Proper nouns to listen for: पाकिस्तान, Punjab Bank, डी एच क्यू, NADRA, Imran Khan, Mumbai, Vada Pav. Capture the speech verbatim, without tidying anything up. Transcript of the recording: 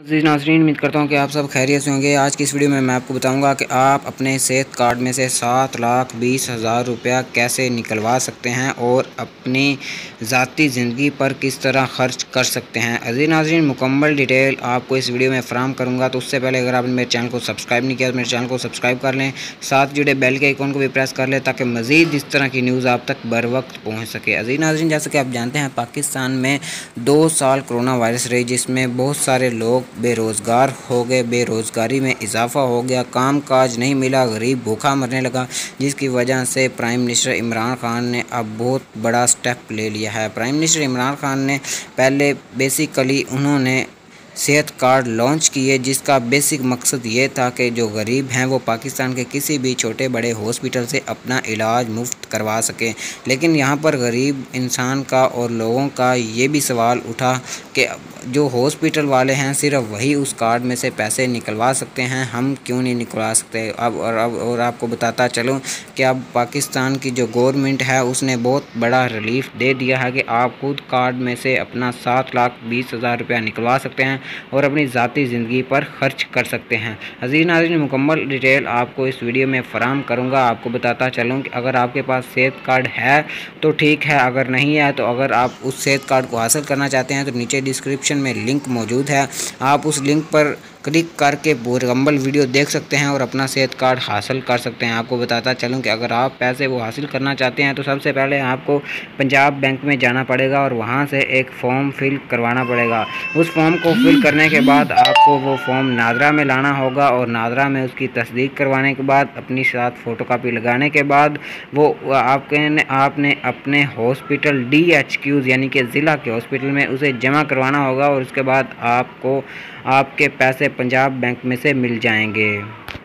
अजीज़ नाज़रीन, उम्मीद करता हूँ कि आप सब खैरियत से होंगे। आज की इस वीडियो में मैं आपको बताऊंगा कि आप अपने सेहत कार्ड में से सात लाख बीस हज़ार रुपया कैसे निकलवा सकते हैं और अपनी ज़ाती ज़िंदगी पर किस तरह खर्च कर सकते हैं। अजीज़ नाज़रीन, मुकम्मल डिटेल आपको इस वीडियो में फ़राहम करूँगा। तो उससे पहले अगर आपने मेरे चैनल को सब्सक्राइब नहीं किया तो मेरे चैनल को सब्सक्राइब कर लें, साथ जुड़े बेल के आइकॉन को भी प्रेस कर लें ताकि मज़ीद इस तरह की न्यूज़ आप तक बर वक्त पहुँच सके। अजीज़ नाज़रीन, जैसे कि आप जानते हैं पाकिस्तान में दो साल कोरोना वायरस रही जिसमें बहुत सारे लोग बेरोज़गार हो गए, बेरोज़गारी में इजाफा हो गया, काम काज नहीं मिला, गरीब भूखा मरने लगा, जिसकी वजह से प्राइम मिनिस्टर इमरान खान ने अब बहुत बड़ा स्टेप ले लिया है। प्राइम मिनिस्टर इमरान खान ने पहले बेसिकली उन्होंने सेहत कार्ड लॉन्च किए जिसका बेसिक मकसद ये था कि जो गरीब हैं वो पाकिस्तान के किसी भी छोटे बड़े हॉस्पिटल से अपना इलाज मुफ्त करवा सकें। लेकिन यहाँ पर गरीब इंसान का और लोगों का ये भी सवाल उठा कि जो हॉस्पिटल वाले हैं सिर्फ वही उस कार्ड में से पैसे निकलवा सकते हैं, हम क्यों नहीं निकलवा सकते। अब और अब और आपको बताता चलूँ कि अब पाकिस्तान की जो गवर्नमेंट है उसने बहुत बड़ा रिलीफ दे दिया है कि आप खुद कार्ड में से अपना सात लाख बीस हज़ार रुपया निकलवा सकते हैं और अपनी ज़ाती ज़िंदगी पर खर्च कर सकते हैं। अज़ीज़ नाज़रीन, मुकम्मल डिटेल आपको इस वीडियो में फ़राहम करूँगा। आपको बताता चलूँ कि अगर आपके पास सेहत कार्ड है तो ठीक है, अगर नहीं है तो अगर आप उस सेहत कार्ड को हासिल करना चाहते हैं तो नीचे डिस्क्रिप्शन में लिंक मौजूद है, आप उस लिंक पर क्लिक करके मुकम्मल वीडियो देख सकते हैं और अपना सेहत कार्ड हासिल कर सकते हैं। आपको बताता चलूँ कि अगर आप पैसे वो हासिल करना चाहते हैं तो सबसे पहले आपको पंजाब बैंक में जाना पड़ेगा और वहाँ से एक फॉर्म फिल करवाना पड़ेगा। उस फॉर्म को फिल करने के बाद आपको वो फॉर्म नादरा में लाना होगा और नादरा में उसकी तस्दीक करवाने के बाद अपनी साथ फ़ोटोकॉपी लगाने के बाद वो आपके आपने अपने हॉस्पिटल डी एच क्यू यानी कि ज़िला के हॉस्पिटल में उसे जमा करवाना होगा और उसके बाद आपको आपके पैसे पंजाब बैंक में से मिल जाएंगे।